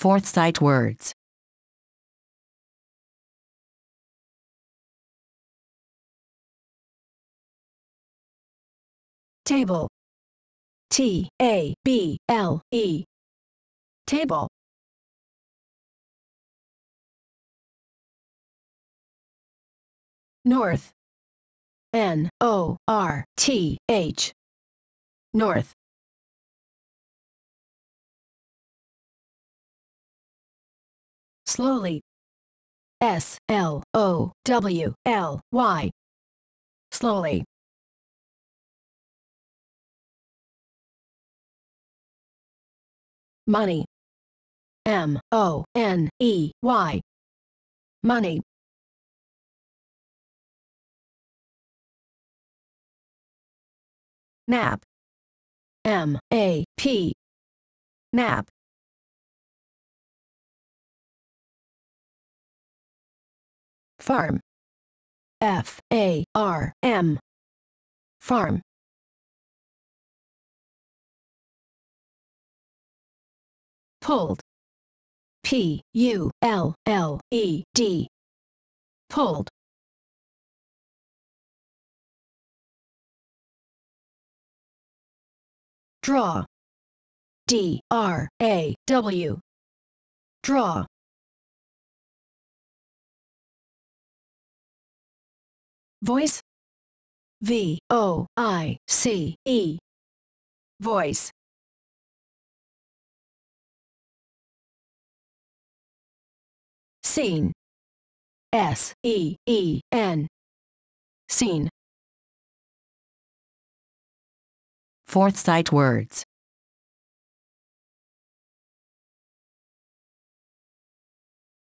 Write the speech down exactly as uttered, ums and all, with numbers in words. Fourth sight words. Table. T A B L E. Table. North. N O R T H. North. Slowly. S L O W L Y. Slowly. Money. M O N E Y. Money. Nap. M A P. Nap. Farm. F A R M. Farm. Pulled. P U L L E D. Pulled. Draw. D R A W. Draw. Voice. V O I C E. Voice. Scene. S E E N. Scene. Fourth sight words.